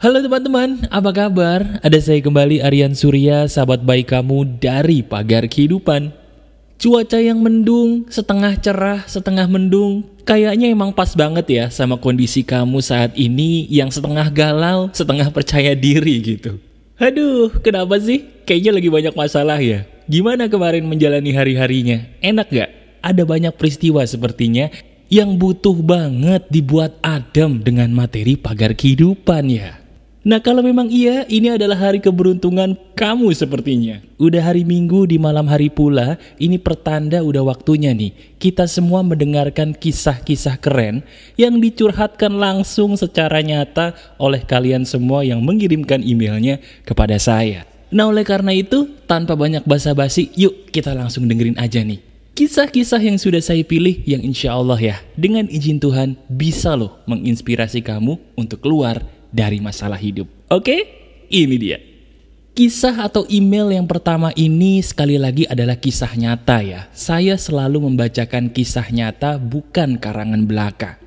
Halo teman-teman, apa kabar? Ada saya kembali Arian Surya, sahabat baik kamu dari Pagar Kehidupan. Cuaca yang mendung, setengah cerah, setengah mendung, kayaknya emang pas banget ya sama kondisi kamu saat ini yang setengah galau, setengah percaya diri gitu. Aduh, kenapa sih? Kayaknya lagi banyak masalah ya. Gimana kemarin menjalani hari-harinya? Enak gak? Ada banyak peristiwa sepertinya yang butuh banget dibuat adem dengan materi Pagar Kehidupan ya. Nah kalau memang iya, ini adalah hari keberuntungan kamu sepertinya. Udah hari Minggu di malam hari pula, ini pertanda udah waktunya nih. Kita semua mendengarkan kisah-kisah keren yang dicurhatkan langsung secara nyata oleh kalian semua yang mengirimkan emailnya kepada saya. Nah oleh karena itu, tanpa banyak basa-basi, yuk kita langsung dengerin aja nih. Kisah-kisah yang sudah saya pilih yang insya Allah ya, dengan izin Tuhan bisa loh menginspirasi kamu untuk keluar dari masalah hidup. Oke, ini dia. Kisah atau email yang pertama ini sekali lagi adalah kisah nyata ya. Saya selalu membacakan kisah nyata, bukan karangan belaka.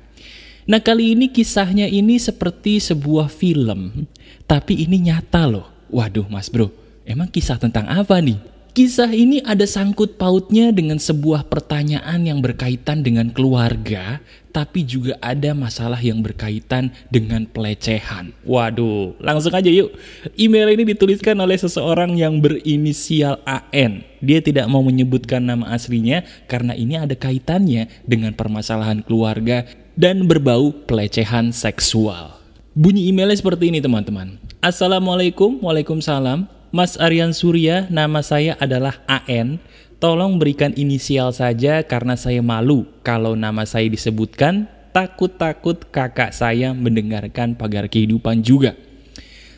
Nah kali ini kisahnya ini seperti sebuah film, tapi ini nyata loh. Waduh mas bro, emang kisah tentang apa nih? Kisah ini ada sangkut pautnya dengan sebuah pertanyaan yang berkaitan dengan keluarga, tapi juga ada masalah yang berkaitan dengan pelecehan. Waduh, langsung aja yuk. Email ini dituliskan oleh seseorang yang berinisial AN. Dia tidak mau menyebutkan nama aslinya karena ini ada kaitannya dengan permasalahan keluarga dan berbau pelecehan seksual. Bunyi emailnya seperti ini teman-teman. Assalamualaikum, waalaikumsalam. Mas Arian Surya, nama saya adalah AN. Tolong berikan inisial saja karena saya malu kalau nama saya disebutkan. Takut-takut kakak saya mendengarkan Pagar Kehidupan juga.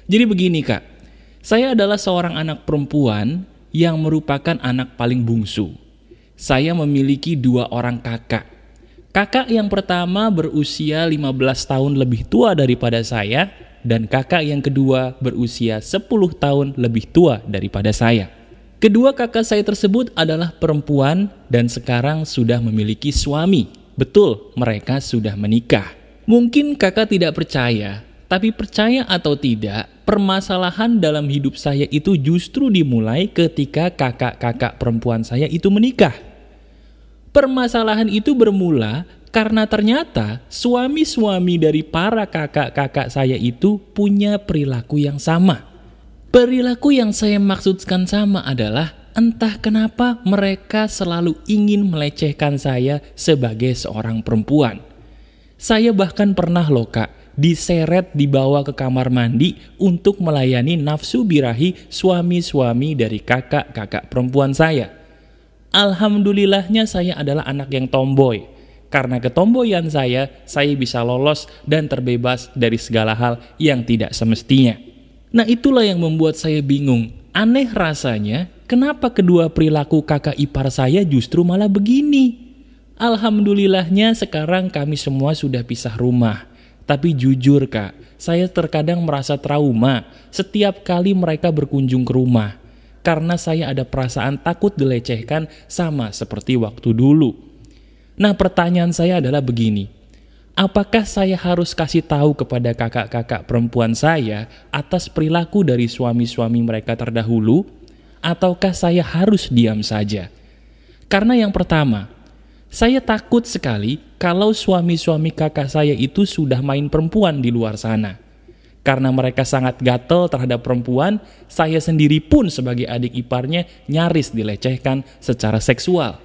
Jadi begini kak, saya adalah seorang anak perempuan yang merupakan anak paling bungsu. Saya memiliki 2 orang kakak. Kakak yang pertama berusia 15 tahun lebih tua daripada saya, dan kakak yang kedua berusia 10 tahun lebih tua daripada saya. Kedua kakak saya tersebut adalah perempuan dan sekarang sudah memiliki suami. Betul, mereka sudah menikah. Mungkin kakak tidak percaya, tapi percaya atau tidak, permasalahan dalam hidup saya itu justru dimulai ketika kakak-kakak perempuan saya itu menikah. Permasalahan itu bermula karena ternyata suami-suami dari para kakak-kakak saya itu punya perilaku yang sama. Perilaku yang saya maksudkan sama adalah entah kenapa mereka selalu ingin melecehkan saya sebagai seorang perempuan. Saya bahkan pernah loh kak, diseret dibawa ke kamar mandi untuk melayani nafsu birahi suami-suami dari kakak-kakak perempuan saya. Alhamdulillahnya saya adalah anak yang tomboy. Karena ketomboyan saya bisa lolos dan terbebas dari segala hal yang tidak semestinya. Nah itulah yang membuat saya bingung. Aneh rasanya, kenapa kedua perilaku kakak ipar saya justru malah begini? Alhamdulillahnya sekarang kami semua sudah pisah rumah. Tapi jujur kak, saya terkadang merasa trauma setiap kali mereka berkunjung ke rumah. Karena saya ada perasaan takut dilecehkan sama seperti waktu dulu. Nah pertanyaan saya adalah begini, apakah saya harus kasih tahu kepada kakak-kakak perempuan saya atas perilaku dari suami-suami mereka terdahulu, ataukah saya harus diam saja? Karena yang pertama, saya takut sekali kalau suami-suami kakak saya itu sudah main perempuan di luar sana. Karena mereka sangat gatel terhadap perempuan, saya sendiri pun sebagai adik iparnya nyaris dilecehkan secara seksual.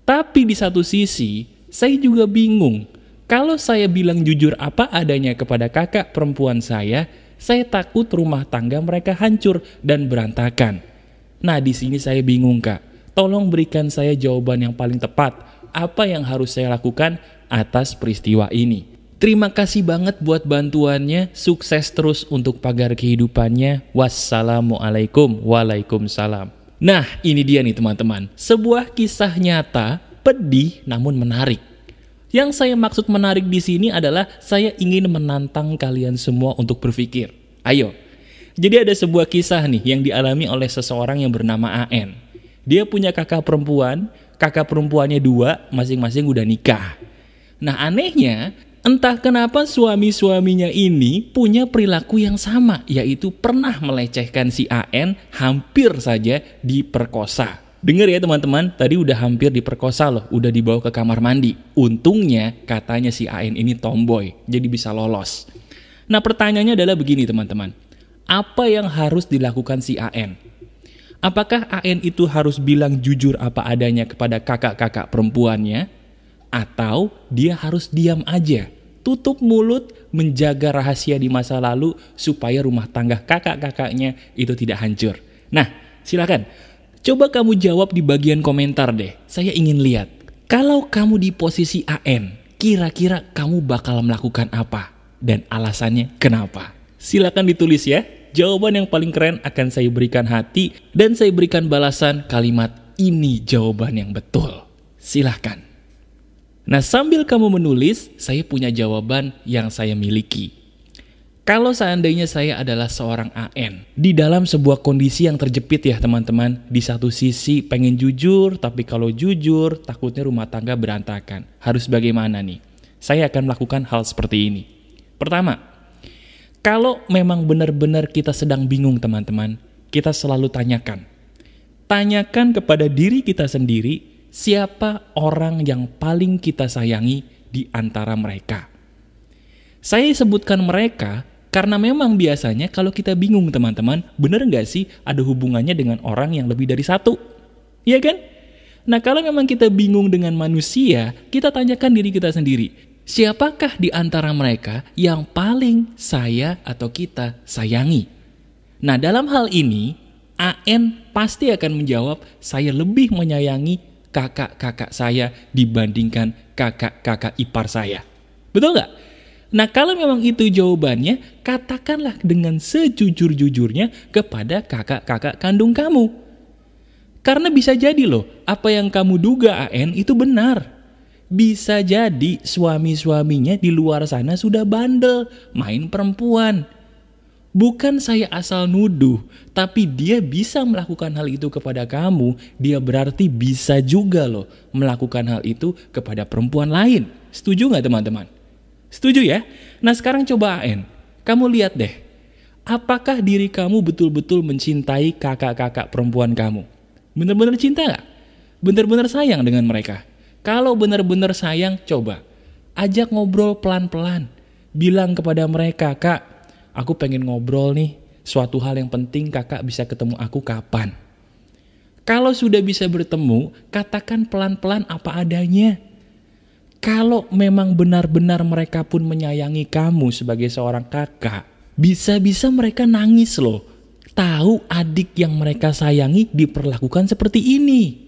Tapi di satu sisi, saya juga bingung. Kalau saya bilang jujur apa adanya kepada kakak perempuan saya takut rumah tangga mereka hancur dan berantakan. Nah, di sini saya bingung, Kak. Tolong berikan saya jawaban yang paling tepat. Apa yang harus saya lakukan atas peristiwa ini? Terima kasih banget buat bantuannya. Sukses terus untuk Pagar Kehidupannya. Wassalamualaikum. Waalaikumsalam. Nah, ini dia nih teman-teman, sebuah kisah nyata, pedih namun menarik. Yang saya maksud menarik di sini adalah saya ingin menantang kalian semua untuk berpikir. Ayo, jadi ada sebuah kisah nih yang dialami oleh seseorang yang bernama AN. Dia punya kakak perempuannya 2, masing-masing udah nikah. Nah anehnya, Entah kenapa suami-suaminya ini punya perilaku yang sama, yaitu pernah melecehkan si AN, hampir saja diperkosa. Dengar ya teman-teman, tadi udah hampir diperkosa loh, udah dibawa ke kamar mandi. Untungnya katanya si AN ini tomboy, jadi bisa lolos. Nah pertanyaannya adalah begini teman-teman, apa yang harus dilakukan si AN? Apakah AN itu harus bilang jujur apa adanya kepada kakak-kakak perempuannya? Atau dia harus diam aja, tutup mulut, menjaga rahasia di masa lalu supaya rumah tangga kakak-kakaknya itu tidak hancur? Nah silakan. Coba kamu jawab di bagian komentar deh, saya ingin lihat. Kalau kamu di posisi AN, kira-kira kamu bakal melakukan apa? Dan alasannya kenapa? Silakan ditulis ya, jawaban yang paling keren akan saya berikan hati, dan saya berikan balasan kalimat ini jawaban yang betul. Silakan. Nah sambil kamu menulis, saya punya jawaban yang saya miliki. Kalau seandainya saya adalah seorang AN, di dalam sebuah kondisi yang terjepit ya teman-teman, di satu sisi pengen jujur, tapi kalau jujur takutnya rumah tangga berantakan. Harus bagaimana nih? Saya akan melakukan hal seperti ini. Pertama, kalau memang benar-benar kita sedang bingung teman-teman, kita selalu tanyakan. Tanyakan kepada diri kita sendiri, siapa orang yang paling kita sayangi di antara mereka. Saya sebutkan mereka karena memang biasanya kalau kita bingung teman-teman, bener nggak sih ada hubungannya dengan orang yang lebih dari satu? Iya kan? Nah kalau memang kita bingung dengan manusia, kita tanyakan diri kita sendiri. Siapakah di antara mereka yang paling saya atau kita sayangi? Nah dalam hal ini, AN pasti akan menjawab, saya lebih menyayangi kakak-kakak saya dibandingkan kakak-kakak ipar saya. Betul nggak? Nah kalau memang itu jawabannya, katakanlah dengan sejujur-jujurnya kepada kakak-kakak kandung kamu. Karena bisa jadi loh, apa yang kamu duga AN itu benar. Bisa jadi suami-suaminya di luar sana sudah bandel, main perempuan. Bukan saya asal nuduh, tapi dia bisa melakukan hal itu kepada kamu, dia berarti bisa juga loh melakukan hal itu kepada perempuan lain. Setuju nggak teman-teman? Setuju ya? Nah sekarang coba AN, kamu lihat deh, apakah diri kamu betul-betul mencintai kakak-kakak perempuan kamu? Bener-bener cinta gak? Bener-bener sayang dengan mereka? Kalau bener-bener sayang, coba ajak ngobrol pelan-pelan. Bilang kepada mereka, kak, aku pengen ngobrol nih, suatu hal yang penting, kakak bisa ketemu aku kapan? Kalau sudah bisa bertemu, katakan pelan-pelan apa adanya. Kalau memang benar-benar mereka pun menyayangi kamu sebagai seorang kakak, bisa-bisa mereka nangis loh. Tahu adik yang mereka sayangi diperlakukan seperti ini.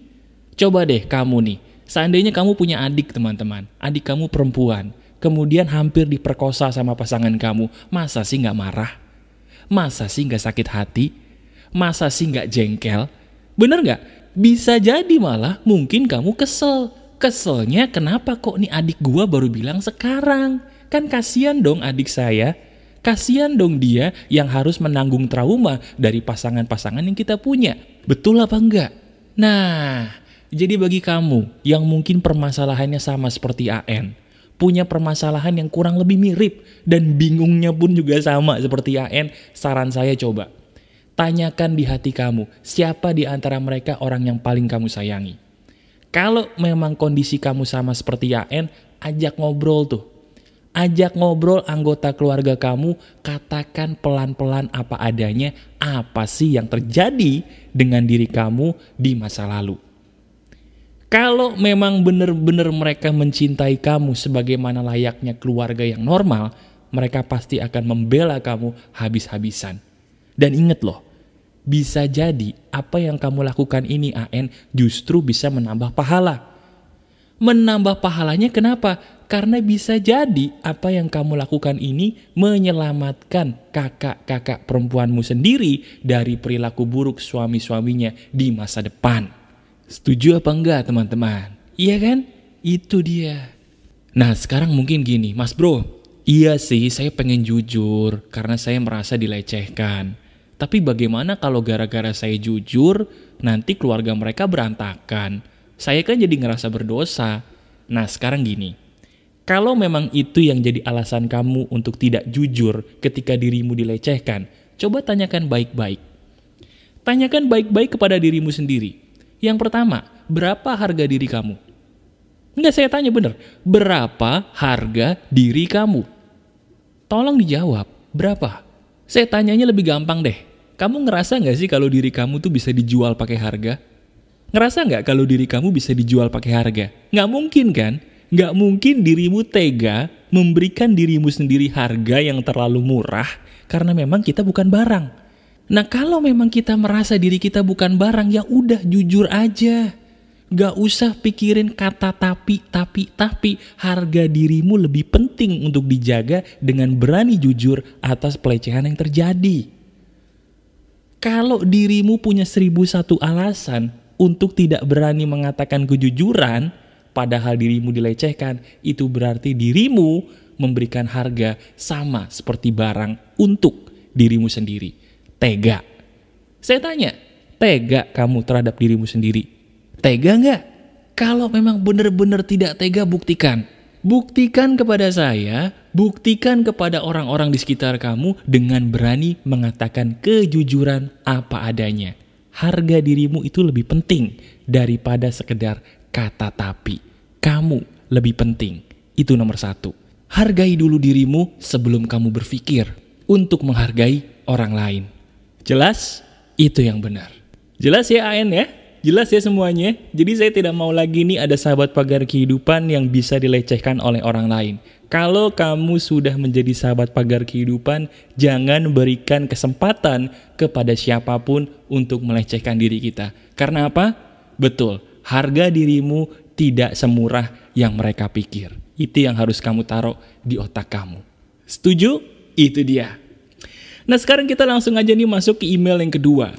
Coba deh kamu nih, seandainya kamu punya adik teman-teman, adik kamu perempuan, kemudian hampir diperkosa sama pasangan kamu, masa sih nggak marah? Masa sih nggak sakit hati? Masa sih nggak jengkel? Bener nggak? Bisa jadi malah mungkin kamu kesel. Keselnya kenapa kok nih adik gua baru bilang sekarang? Kan kasihan dong adik saya. Kasihan dong dia yang harus menanggung trauma dari pasangan-pasangan yang kita punya. Betul apa enggak? Nah, jadi bagi kamu yang mungkin permasalahannya sama seperti AN, punya permasalahan yang kurang lebih mirip dan bingungnya pun juga sama seperti AN, saran saya coba tanyakan di hati kamu, siapa di antara mereka orang yang paling kamu sayangi? Kalau memang kondisi kamu sama seperti AN, ajak ngobrol tuh. Ajak ngobrol anggota keluarga kamu, katakan pelan-pelan apa adanya, apa sih yang terjadi dengan diri kamu di masa lalu. Kalau memang benar-benar mereka mencintai kamu sebagaimana layaknya keluarga yang normal, mereka pasti akan membela kamu habis-habisan. Dan ingat loh, bisa jadi apa yang kamu lakukan ini AN justru bisa menambah pahala. Menambah pahalanya kenapa? Karena bisa jadi apa yang kamu lakukan ini menyelamatkan kakak-kakak perempuanmu sendiri dari perilaku buruk suami-suaminya di masa depan. Setuju apa enggak teman-teman? Iya kan? Itu dia. Nah sekarang mungkin gini, Mas Bro, iya sih saya pengen jujur karena saya merasa dilecehkan. Tapi bagaimana kalau gara-gara saya jujur, nanti keluarga mereka berantakan? Saya kan jadi ngerasa berdosa. Nah sekarang gini, Kalau memang itu yang jadi alasan kamu untuk tidak jujur ketika dirimu dilecehkan, coba tanyakan baik-baik. Tanyakan baik-baik kepada dirimu sendiri. Yang pertama, berapa harga diri kamu? Enggak, saya tanya bener. Berapa harga diri kamu? Tolong dijawab, berapa? Saya tanyanya lebih gampang deh. Kamu ngerasa nggak sih kalau diri kamu tuh bisa dijual pakai harga? Ngerasa nggak kalau diri kamu bisa dijual pakai harga? Nggak mungkin kan? Nggak mungkin dirimu tega memberikan dirimu sendiri harga yang terlalu murah karena memang kita bukan barang. Nah kalau memang kita merasa diri kita bukan barang, ya udah jujur aja. Nggak usah pikirin kata tapi. Harga dirimu lebih penting untuk dijaga dengan berani jujur atas pelecehan yang terjadi. Kalau dirimu punya 1001 alasan untuk tidak berani mengatakan kejujuran, padahal dirimu dilecehkan, itu berarti dirimu memberikan harga sama seperti barang untuk dirimu sendiri. Tega. Saya tanya, tega kamu terhadap dirimu sendiri? Tega nggak? Kalau memang benar-benar tidak tega, buktikan. Buktikan kepada saya, buktikan kepada orang-orang di sekitar kamu dengan berani mengatakan kejujuran apa adanya. Harga dirimu itu lebih penting daripada sekedar kata tapi. Kamu lebih penting. Itu nomor satu. Hargai dulu dirimu sebelum kamu berpikir untuk menghargai orang lain. Jelas? Itu yang benar. Jelas ya AN ya? Jelas ya semuanya? Jadi saya tidak mau lagi nih ada sahabat pagar kehidupan yang bisa dilecehkan oleh orang lain. Kalau kamu sudah menjadi sahabat pagar kehidupan, jangan berikan kesempatan kepada siapapun untuk melecehkan diri kita. Karena apa? Betul. Harga dirimu tidak semurah yang mereka pikir. Itu yang harus kamu taruh di otak kamu. Setuju? Itu dia. Nah sekarang kita langsung aja nih masuk ke email yang kedua.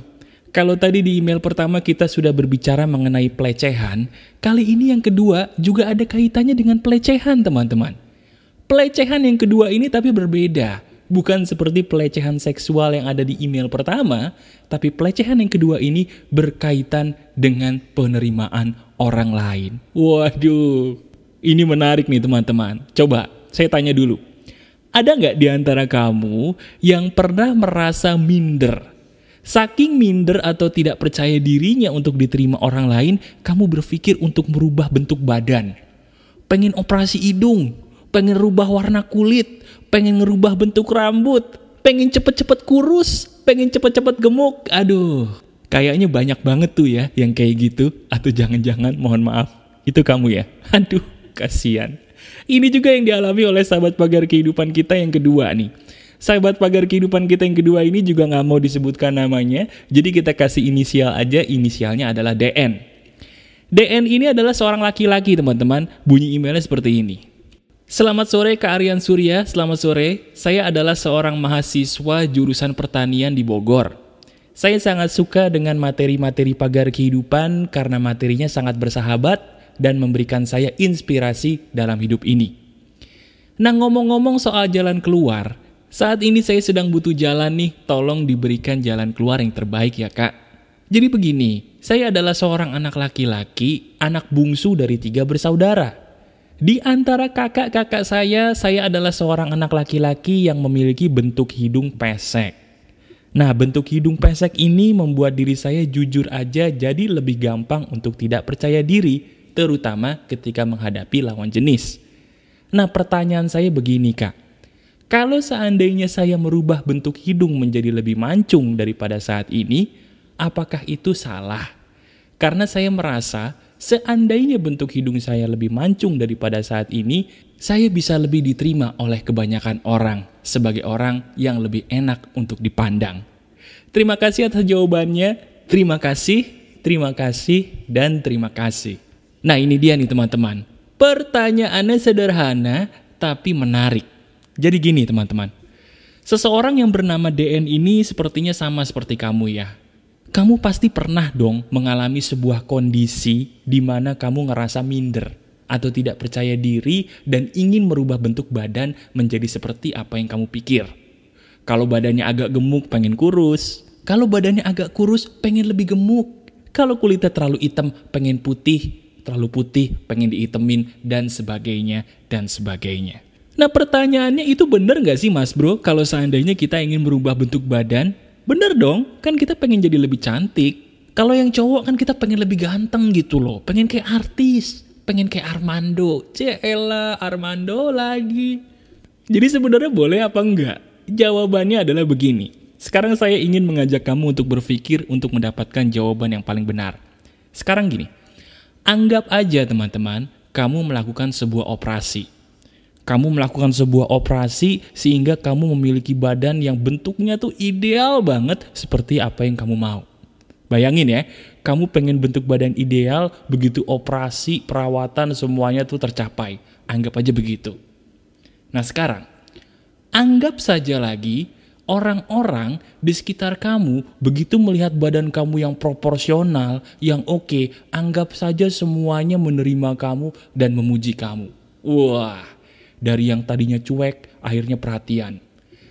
Kalau tadi di email pertama kita sudah berbicara mengenai pelecehan, kali ini yang kedua juga ada kaitannya dengan pelecehan, teman-teman. Pelecehan yang kedua ini tapi berbeda. Bukan seperti pelecehan seksual yang ada di email pertama, tapi pelecehan yang kedua ini berkaitan dengan penerimaan orang lain. Waduh, ini menarik nih teman-teman. Coba, saya tanya dulu. Ada nggak di antara kamu yang pernah merasa minder? Saking minder atau tidak percaya dirinya untuk diterima orang lain, kamu berpikir untuk merubah bentuk badan. Pengen operasi hidung, pengen rubah warna kulit, pengen ngerubah bentuk rambut, pengen cepet-cepet kurus, pengen cepet-cepet gemuk. Aduh, kayaknya banyak banget tuh ya yang kayak gitu. Atau jangan-jangan, mohon maaf, itu kamu ya? Aduh, kasihan. Ini juga yang dialami oleh sahabat pagar kehidupan kita yang kedua nih. Sahabat pagar kehidupan kita yang kedua ini juga gak mau disebutkan namanya, jadi kita kasih inisial aja, inisialnya adalah DN. DN ini adalah seorang laki-laki, teman-teman. Bunyi emailnya seperti ini. Selamat sore Kak Arian Surya, selamat sore. Saya adalah seorang mahasiswa jurusan pertanian di Bogor. Saya sangat suka dengan materi-materi pagar kehidupan karena materinya sangat bersahabat dan memberikan saya inspirasi dalam hidup ini. Nah ngomong-ngomong soal jalan keluar, saat ini saya sedang butuh jalan nih, tolong diberikan jalan keluar yang terbaik ya Kak. Jadi begini, saya adalah seorang anak laki-laki, anak bungsu dari 3 bersaudara. Di antara kakak-kakak saya adalah seorang anak laki-laki yang memiliki bentuk hidung pesek. Nah, bentuk hidung pesek ini membuat diri saya jujur aja jadi lebih gampang untuk tidak percaya diri, terutama ketika menghadapi lawan jenis. Nah, pertanyaan saya begini, Kak. Kalau seandainya saya merubah bentuk hidung menjadi lebih mancung daripada saat ini, apakah itu salah? Karena saya merasa seandainya bentuk hidung saya lebih mancung daripada saat ini, saya bisa lebih diterima oleh kebanyakan orang sebagai orang yang lebih enak untuk dipandang. Terima kasih atas jawabannya. Terima kasih, dan terima kasih. Nah ini dia nih teman-teman. Pertanyaannya sederhana tapi menarik. Jadi gini teman-teman. Seseorang yang bernama DN ini sepertinya sama seperti kamu ya. Kamu pasti pernah dong mengalami sebuah kondisi di mana kamu ngerasa minder atau tidak percaya diri dan ingin merubah bentuk badan menjadi seperti apa yang kamu pikir. Kalau badannya agak gemuk pengen kurus, kalau badannya agak kurus pengen lebih gemuk, kalau kulitnya terlalu hitam pengen putih, terlalu putih, pengen dihitemin, dan sebagainya, dan sebagainya. Nah pertanyaannya, itu bener nggak sih mas bro kalau seandainya kita ingin merubah bentuk badan? Bener dong, kan kita pengen jadi lebih cantik. Kalau yang cowok kan kita pengen lebih ganteng gitu loh, pengen kayak artis, pengen kayak Armando. Cielah, Armando lagi. Jadi sebenarnya boleh apa enggak? Jawabannya adalah begini. Sekarang saya ingin mengajak kamu untuk berpikir untuk mendapatkan jawaban yang paling benar. Sekarang gini, anggap aja teman-teman, kamu melakukan sebuah operasi. Kamu melakukan sebuah operasi sehingga kamu memiliki badan yang bentuknya tuh ideal banget seperti apa yang kamu mau. Bayangin ya, kamu pengen bentuk badan ideal, begitu operasi, perawatan, semuanya tuh tercapai. Anggap aja begitu. Nah sekarang, anggap saja lagi orang-orang di sekitar kamu begitu melihat badan kamu yang proporsional, yang oke, anggap saja semuanya menerima kamu dan memuji kamu. Wah. Dari yang tadinya cuek, akhirnya perhatian.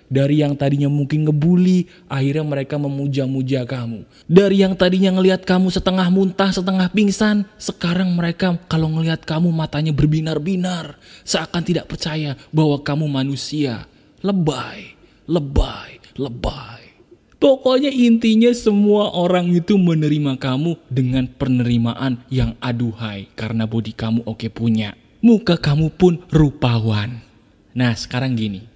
Dari yang tadinya mungkin ngebully, akhirnya mereka memuja-muja kamu. Dari yang tadinya ngelihat kamu setengah muntah, setengah pingsan, sekarang mereka kalau ngelihat kamu matanya berbinar-binar, seakan tidak percaya bahwa kamu manusia. Lebay, lebay, lebay. Pokoknya intinya semua orang itu menerima kamu dengan penerimaan yang aduhai, karena body kamu oke punya. Muka kamu pun rupawan. Nah sekarang gini,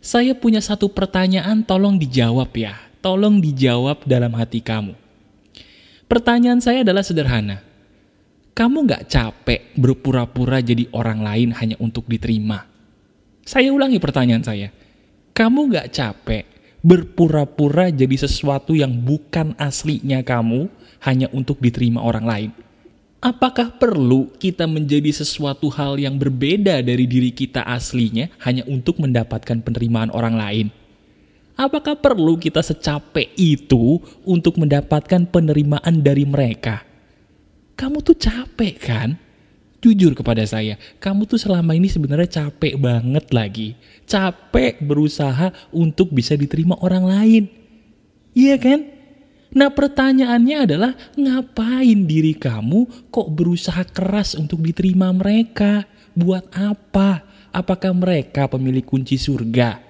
saya punya satu pertanyaan, tolong dijawab ya. Tolong dijawab dalam hati kamu. Pertanyaan saya adalah sederhana. Kamu gak capek berpura-pura jadi orang lain hanya untuk diterima? Saya ulangi pertanyaan saya. Kamu gak capek berpura-pura jadi sesuatu yang bukan aslinya kamu hanya untuk diterima orang lain? Apakah perlu kita menjadi sesuatu hal yang berbeda dari diri kita aslinya hanya untuk mendapatkan penerimaan orang lain? Apakah perlu kita secapek itu untuk mendapatkan penerimaan dari mereka? Kamu tuh capek kan? Jujur kepada saya, kamu tuh selama ini sebenarnya capek banget lagi. Capek berusaha untuk bisa diterima orang lain. Iya kan? Nah pertanyaannya adalah, ngapain diri kamu kok berusaha keras untuk diterima mereka? Buat apa? Apakah mereka pemilik kunci surga?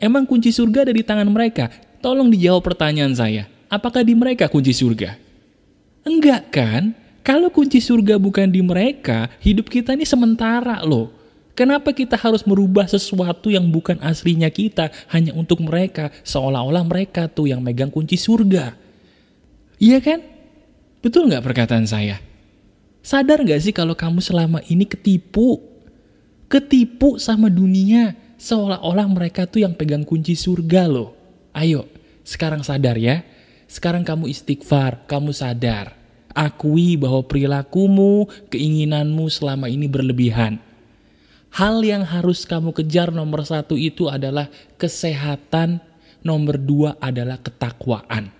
Emang kunci surga ada di tangan mereka? Tolong dijawab pertanyaan saya. Apakah di mereka kunci surga? Enggak kan? Kalau kunci surga bukan di mereka, hidup kita ini sementara loh. Kenapa kita harus merubah sesuatu yang bukan aslinya kita hanya untuk mereka, seolah-olah mereka tuh yang megang kunci surga? Iya kan? Betul nggak perkataan saya? Sadar nggak sih kalau kamu selama ini ketipu? Ketipu sama dunia, seolah-olah mereka tuh yang pegang kunci surga loh. Ayo, sekarang sadar ya. Sekarang kamu istighfar, kamu sadar. Akui bahwa perilakumu, keinginanmu selama ini berlebihan. Hal yang harus kamu kejar nomor satu itu adalah kesehatan, nomor dua adalah ketakwaan.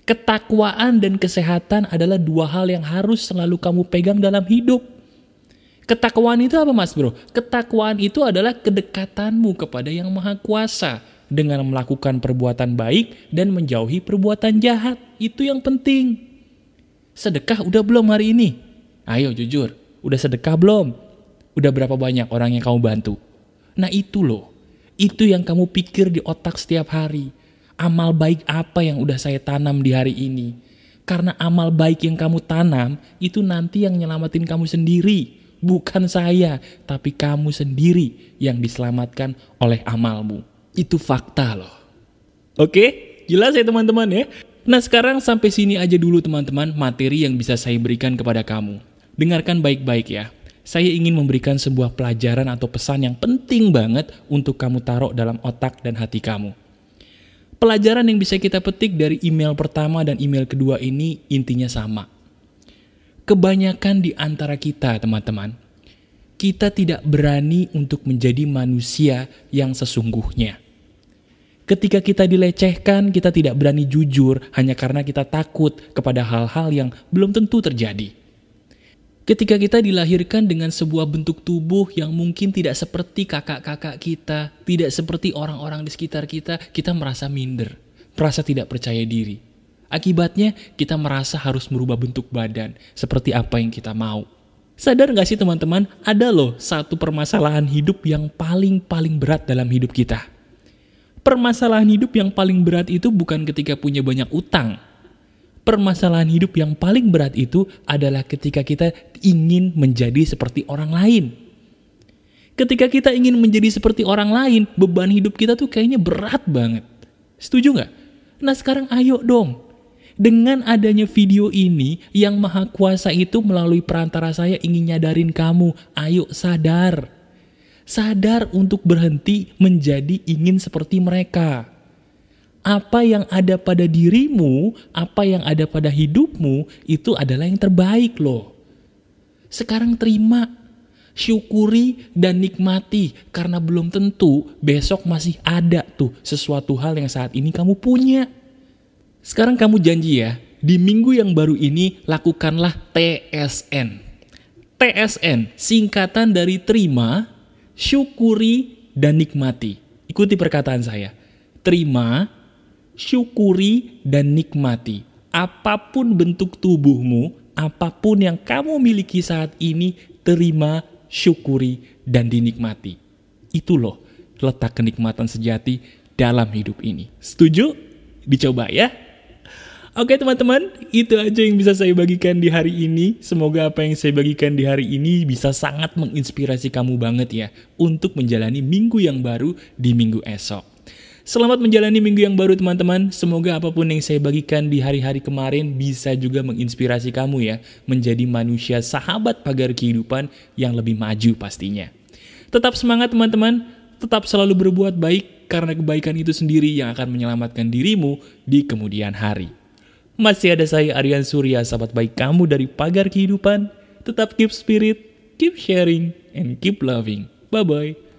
Ketakwaan dan kesehatan adalah dua hal yang harus selalu kamu pegang dalam hidup. Ketakwaan itu apa mas bro? Ketakwaan itu adalah kedekatanmu kepada yang maha kuasa dengan melakukan perbuatan baik dan menjauhi perbuatan jahat. Itu yang penting. Sedekah udah belum hari ini? Ayo jujur, udah sedekah belum? Udah berapa banyak orang yang kamu bantu? Nah itu loh, itu yang kamu pikir di otak setiap hari. Amal baik apa yang udah saya tanam di hari ini? Karena amal baik yang kamu tanam, itu nanti yang nyelamatin kamu sendiri. Bukan saya, tapi kamu sendiri yang diselamatkan oleh amalmu. Itu fakta loh. Oke, jelas ya teman-teman ya? Nah sekarang sampai sini aja dulu teman-teman materi yang bisa saya berikan kepada kamu. Dengarkan baik-baik ya. Saya ingin memberikan sebuah pelajaran atau pesan yang penting banget untuk kamu taruh dalam otak dan hati kamu. Pelajaran yang bisa kita petik dari email pertama dan email kedua ini intinya sama. Kebanyakan di antara kita, teman-teman, kita tidak berani untuk menjadi manusia yang sesungguhnya. Ketika kita dilecehkan, kita tidak berani jujur hanya karena kita takut kepada hal-hal yang belum tentu terjadi. Ketika kita dilahirkan dengan sebuah bentuk tubuh yang mungkin tidak seperti kakak-kakak kita, tidak seperti orang-orang di sekitar kita merasa minder, merasa tidak percaya diri. Akibatnya kita merasa harus merubah bentuk badan seperti apa yang kita mau. Sadar gak sih teman-teman, ada loh satu permasalahan hidup yang paling berat dalam hidup kita. Permasalahan hidup yang paling berat itu bukan ketika punya banyak utang. Permasalahan hidup yang paling berat itu adalah ketika kita ingin menjadi seperti orang lain. Ketika kita ingin menjadi seperti orang lain, beban hidup kita tuh kayaknya berat banget. Setuju gak? Nah sekarang ayo dong. Dengan adanya video ini, Yang Maha Kuasa itu melalui perantara saya ingin nyadarin kamu. Ayo sadar. Sadar untuk berhenti menjadi ingin seperti mereka. Apa yang ada pada dirimu, apa yang ada pada hidupmu, itu adalah yang terbaik loh. Sekarang terima, syukuri, dan nikmati. Karena belum tentu besok masih ada tuh sesuatu hal yang saat ini kamu punya. Sekarang kamu janji ya, di minggu yang baru ini lakukanlah TSN. TSN, singkatan dari terima, syukuri, dan nikmati. Ikuti perkataan saya. Terima, syukuri, dan nikmati. Apapun bentuk tubuhmu, apapun yang kamu miliki saat ini, terima, syukuri, dan dinikmati. Itu loh letak kenikmatan sejati dalam hidup ini. Setuju? Dicoba ya? Oke teman-teman, itu aja yang bisa saya bagikan di hari ini. Semoga apa yang saya bagikan di hari ini bisa sangat menginspirasi kamu banget ya untuk menjalani minggu yang baru di minggu esok. Selamat menjalani minggu yang baru teman-teman. Semoga apapun yang saya bagikan di hari-hari kemarin bisa juga menginspirasi kamu ya menjadi manusia sahabat pagar kehidupan yang lebih maju pastinya. Tetap semangat teman-teman, tetap selalu berbuat baik karena kebaikan itu sendiri yang akan menyelamatkan dirimu di kemudian hari. Masih ada saya Arian Surya, sahabat baik kamu dari Pagar Kehidupan. Tetap keep spirit, keep sharing, and keep loving. Bye-bye.